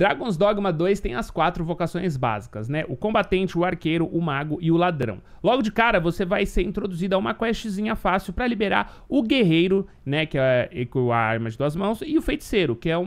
Dragon's Dogma 2 tem as 4 vocações básicas, né? O combatente, o arqueiro, o mago e o ladrão. Logo de cara, você vai ser introduzido a uma questzinha fácil para liberar o guerreiro, né? Que é com a arma de 2 mãos, e o feiticeiro, que é o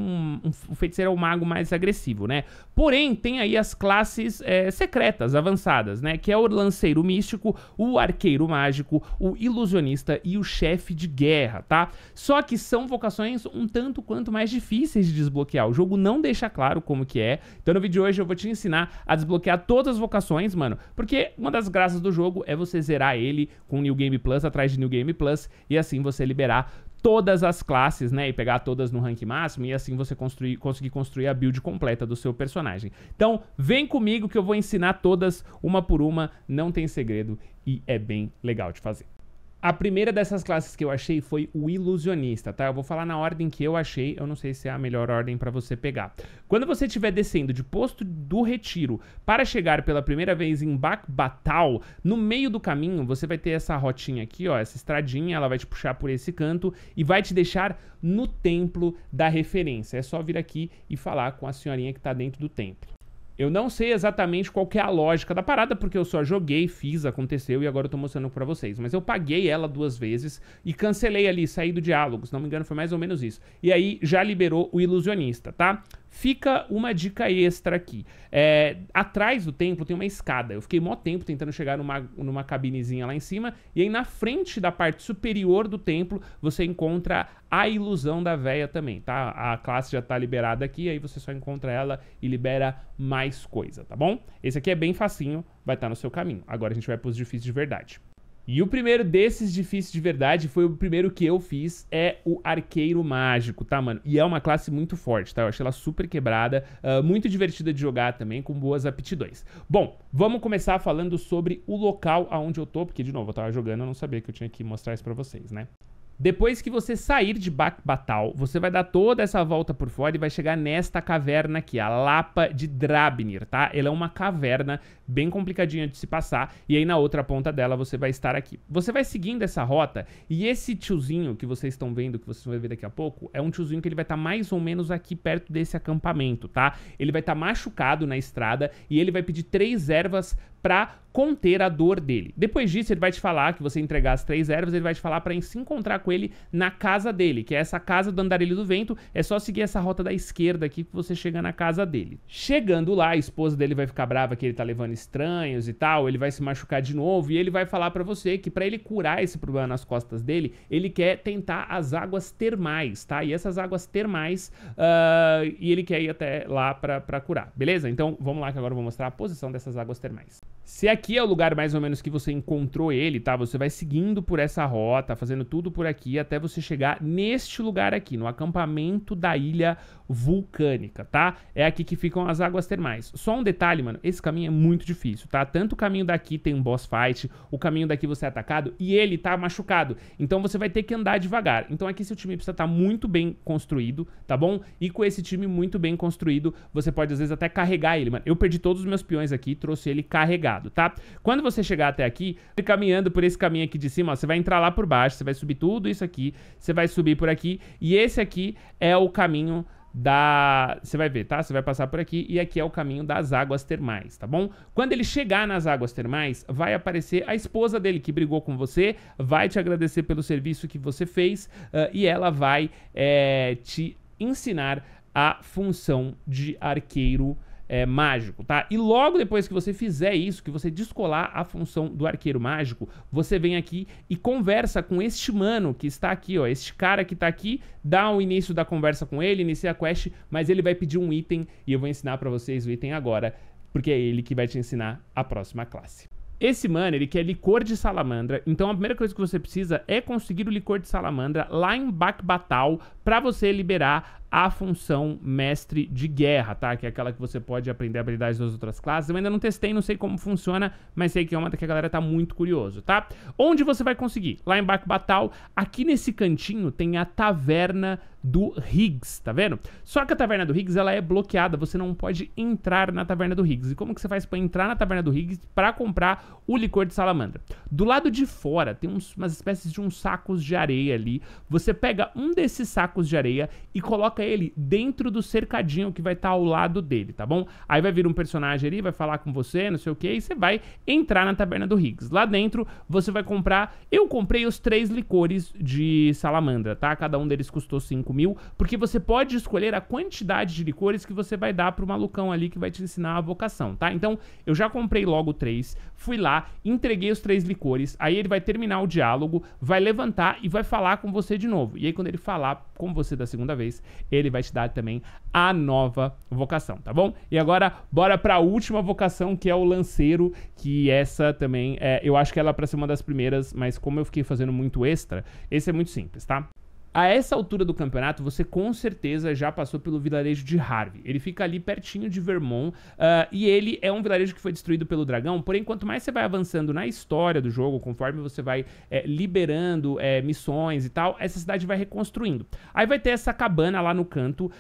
feiticeiro é o mago mais agressivo, né? Porém, tem aí as classes secretas, avançadas, né? Que é o Lanceiro Místico, o Arqueiro Mágico, o Ilusionista e o Chefe de Guerra, tá? Só que são vocações um tanto quanto mais difíceis de desbloquear. O jogo não deixa claro como que é. Então no vídeo de hoje eu vou te ensinar a desbloquear todas as vocações, mano, porque uma das graças do jogo é você zerar ele com New Game Plus atrás de New Game Plus, e assim você liberar todas as classes, né, e pegar todas no rank máximo, e assim você conseguir construir a build completa do seu personagem. Então vem comigo que eu vou ensinar todas uma por uma, não tem segredo e é bem legal de fazer. A primeira dessas classes que eu achei foi o Ilusionista, tá? Eu vou falar na ordem que eu achei, eu não sei se é a melhor ordem pra você pegar. Quando você estiver descendo de Posto do Retiro para chegar pela primeira vez em Bakbattahl, no meio do caminho você vai ter essa rotinha aqui, ó, essa estradinha, ela vai te puxar por esse canto e vai te deixar no templo da referência. É só vir aqui e falar com a senhorinha que tá dentro do templo. Eu não sei exatamente qual que é a lógica da parada, porque eu só joguei, fiz, aconteceu e agora eu tô mostrando pra vocês. Mas eu paguei ela 2 vezes e cancelei ali, saí do diálogo, se não me engano foi mais ou menos isso. E aí já liberou o Ilusionista, tá? Fica uma dica extra aqui. Atrás do templo tem uma escada. Eu fiquei mó tempo tentando chegar numa cabinezinha lá em cima. E aí na frente da parte superior do templo, você encontra a ilusão da véia também, tá? A classe já tá liberada aqui, aí você só encontra ela e libera mais coisa, tá bom? Esse aqui é bem facinho, vai estar no seu caminho. Agora a gente vai pros difíceis de verdade. E o primeiro desses difíceis de verdade foi o primeiro que eu fiz, é o Arqueiro Mágico, tá, mano? E é uma classe muito forte, tá? Eu achei ela super quebrada, muito divertida de jogar também, com boas aptidões. Bom, vamos começar falando sobre o local aonde eu tô, porque, de novo, eu tava jogando, eu não sabia que eu tinha que mostrar isso pra vocês, né? Depois que você sair de Bakbattahl, você vai dar toda essa volta por fora e vai chegar nesta caverna aqui, a Lapa de Drabnir, tá? Ela é uma caverna bem complicadinha de se passar, e aí na outra ponta dela você vai estar aqui. Você vai seguindo essa rota, e esse tiozinho que vocês estão vendo, que vocês vão ver daqui a pouco, é um tiozinho que ele vai estar mais ou menos aqui perto desse acampamento, tá? Ele vai estar machucado na estrada, e ele vai pedir 3 ervas pra conter a dor dele. Depois disso, ele vai te falar que você entregar as 3 ervas, ele vai te falar pra se encontrar com ele na casa dele, que é essa casa do Andarilho do Vento. É só seguir essa rota da esquerda aqui que você chega na casa dele. Chegando lá, a esposa dele vai ficar brava que ele tá levando estranhos e tal, ele vai se machucar de novo e ele vai falar pra você que pra ele curar esse problema nas costas dele, ele quer tentar as águas termais, tá? E essas águas termais, e ele quer ir até lá pra curar, beleza? Então, vamos lá que agora eu vou mostrar a posição dessas águas termais. Se aqui é o lugar mais ou menos que você encontrou ele, tá? Você vai seguindo por essa rota, fazendo tudo por aqui, até você chegar neste lugar aqui, no acampamento da ilha vulcânica, tá? É aqui que ficam as águas termais. Só um detalhe, mano, esse caminho é muito difícil, tá? Tanto o caminho daqui tem um boss fight, o caminho daqui você é atacado e ele tá machucado. Então você vai ter que andar devagar. Então aqui seu time precisa estar muito bem construído, tá bom? E com esse time muito bem construído, você pode às vezes até carregar ele, mano. Eu perdi todos os meus peões aqui, trouxe ele carregado, tá? Quando você chegar até aqui, caminhando por esse caminho aqui de cima, ó, você vai entrar lá por baixo, você vai subir tudo isso aqui, você vai subir por aqui, e esse aqui é o caminho da... Você vai ver, tá? Você vai passar por aqui e aqui é o caminho das águas termais, tá bom? Quando ele chegar nas águas termais, vai aparecer a esposa dele que brigou com você, vai te agradecer pelo serviço que você fez, e ela vai te ensinar a função de arqueiro mágico, tá? E logo depois que você fizer isso, que você descolar a função do arqueiro mágico, você vem aqui e conversa com este mano que está aqui, ó, este cara que tá aqui, dá o início da conversa com ele, inicia a quest, mas ele vai pedir um item e eu vou ensinar pra vocês o item agora, porque é ele que vai te ensinar a próxima classe. Esse mano, ele quer licor de salamandra, então a primeira coisa que você precisa é conseguir o licor de salamandra lá em Bakbattahl pra você liberar a função mestre de guerra, tá? Que é aquela que você pode aprender habilidades das outras classes. Eu ainda não testei, não sei como funciona, mas sei que é uma que a galera tá muito curioso, tá? Onde você vai conseguir? Lá em Bakbattahl, aqui nesse cantinho tem a Taverna do Higgs, tá vendo? Só que a Taverna do Higgs, ela é bloqueada, você não pode entrar na Taverna do Higgs. E como que você faz pra entrar na Taverna do Higgs pra comprar o licor de salamandra? Do lado de fora tem umas espécies de uns sacos de areia ali. Você pega um desses sacos de areia e coloca até ele dentro do cercadinho que vai estar ao lado dele, tá bom? Aí vai vir um personagem ali, vai falar com você, não sei o que, e você vai entrar na Taverna do Higgs. Lá dentro você vai comprar... Eu comprei os 3 licores de salamandra, tá? Cada um deles custou 5.000, porque você pode escolher a quantidade de licores que você vai dar pro malucão ali que vai te ensinar a vocação, tá? Então eu já comprei logo 3, fui lá, entreguei os 3 licores, aí ele vai terminar o diálogo, vai levantar e vai falar com você de novo. E aí quando ele falar com você da segunda vez, ele vai te dar também a nova vocação, tá bom? E agora, bora pra última vocação, que é o Lanceiro, que essa também, eu acho que ela é pra ser uma das primeiras, mas como eu fiquei fazendo muito extra, esse é muito simples, tá? A essa altura do campeonato, você com certeza já passou pelo vilarejo de Harvey. Ele fica ali pertinho de Vermont, e ele é um vilarejo que foi destruído pelo dragão. Porém, quanto mais você vai avançando na história do jogo, conforme você vai liberando missões e tal, essa cidade vai reconstruindo. Aí vai ter essa cabana lá no canto,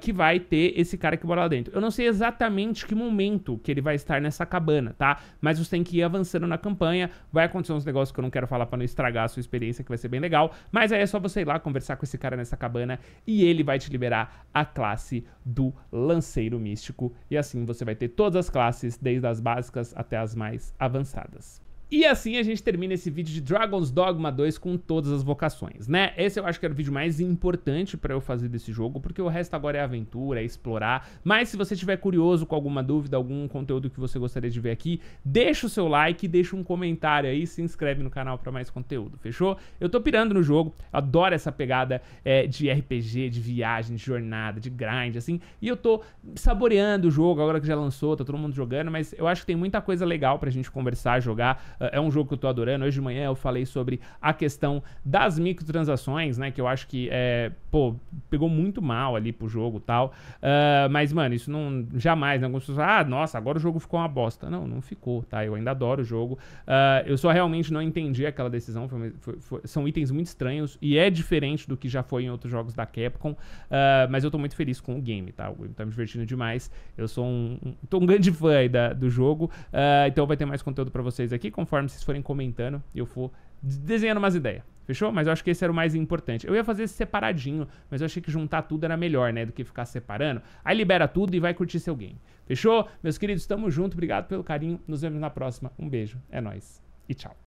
que vai ter esse cara que mora lá dentro. Eu não sei exatamente que momento que ele vai estar nessa cabana, tá? Mas você tem que ir avançando na campanha. Vai acontecer uns negócios que eu não quero falar pra não estragar a sua experiência, que vai ser bem legal. Mas aí é só você ir lá conversar com esse cara nessa cabana e ele vai te liberar a classe do Lanceiro Místico, e assim você vai ter todas as classes, desde as básicas até as mais avançadas. E assim a gente termina esse vídeo de Dragon's Dogma 2 com todas as vocações, né? Esse eu acho que era o vídeo mais importante pra eu fazer desse jogo, porque o resto agora é aventura, é explorar. Mas se você estiver curioso com alguma dúvida, algum conteúdo que você gostaria de ver aqui, deixa o seu like, deixa um comentário aí, se inscreve no canal pra mais conteúdo, fechou? Eu tô pirando no jogo, adoro essa pegada de RPG, de viagem, de jornada, de grind, assim. E eu tô saboreando o jogo, agora que já lançou, tá todo mundo jogando, mas eu acho que tem muita coisa legal pra gente conversar, jogar. É um jogo que eu tô adorando. Hoje de manhã eu falei sobre a questão das microtransações, né? Que eu acho que, pô, pegou muito mal ali pro jogo e tal. Mas, mano, isso não... Jamais, né? Algumas pessoas falam, ah, nossa, agora o jogo ficou uma bosta. Não, não ficou, tá? Eu ainda adoro o jogo. Eu só realmente não entendi aquela decisão. São itens muito estranhos e é diferente do que já foi em outros jogos da Capcom. Mas eu tô muito feliz com o game, tá? O game tá me divertindo demais. Eu sou um grande fã aí do jogo. Então vai ter mais conteúdo pra vocês aqui, conforme vocês forem comentando e eu for desenhando umas ideias, fechou? Mas eu acho que esse era o mais importante. Eu ia fazer esse separadinho, mas eu achei que juntar tudo era melhor, né, do que ficar separando. Aí libera tudo e vai curtir seu game, fechou? Meus queridos, tamo junto, obrigado pelo carinho, nos vemos na próxima, um beijo, é nóis e tchau.